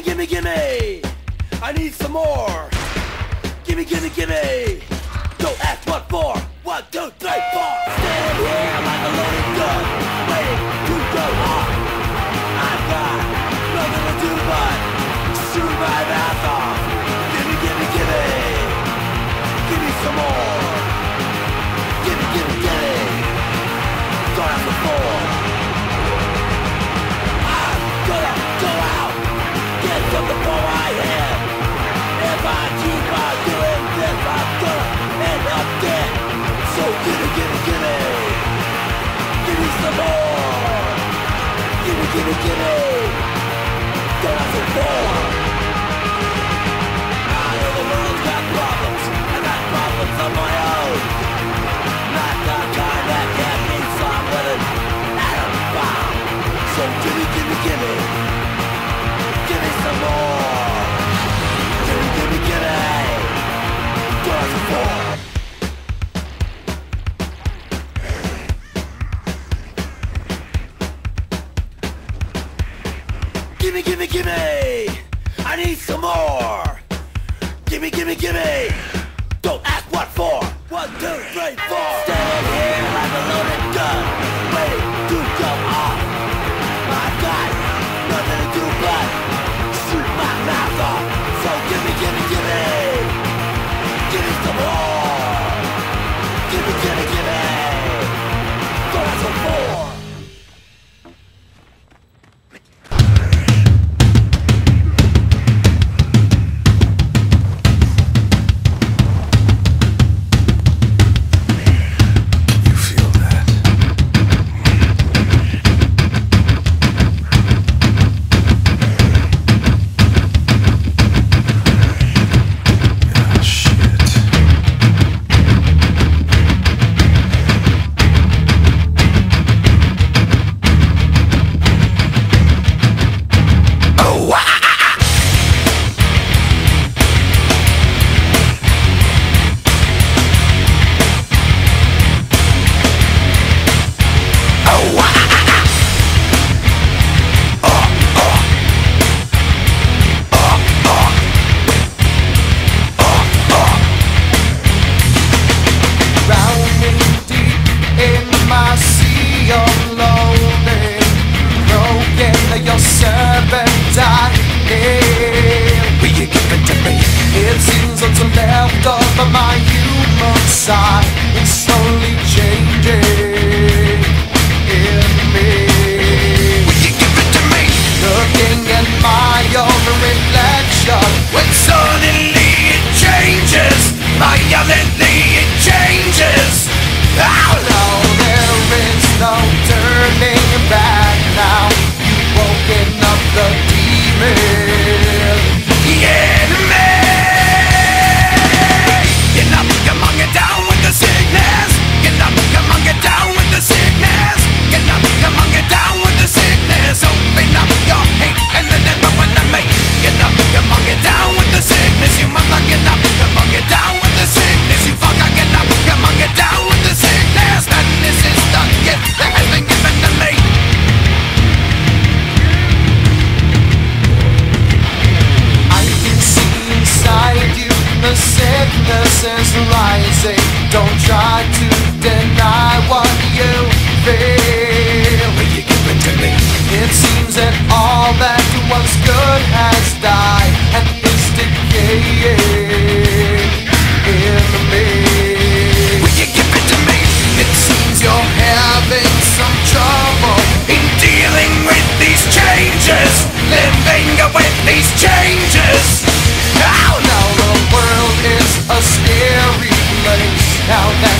gimme, gimme, gimme. I need some more. Gimme, gimme, gimme. Don't ask what for. 1, 2, 3, 4. Stand here like a loaded gun, waiting to go on. I've got nothing to do but shoot my mouth off. Gimme, gimme, gimme. Gimme some more. Gimme, gimme, gimme. Don't ask what for. I'm gonna go out, get some before I am. If I keep on doing this, I'm gonna end up dead. So gimme, gimme, gimme. Gimme some more. Gimme, gimme, gimme. Don't ask for more. I know the world's got problems. I got problems of my own. Not the kind that can't be solved with an atom bomb. So gimme, gimme, gimme. Gimme some more. Gimme, gimme, gimme. Don't ask for more. Gimme, gimme, gimme! I need some more! Gimme, gimme, gimme! Don't ask what for! 1, 2, 3, 4! Standing here like a loaded gun, ready to go off! I've got nothing to do but shoot my mouth off! So gimme, gimme, gimme! Gimme some more! Gimme, gimme, gimme! Don't ask for more! Now that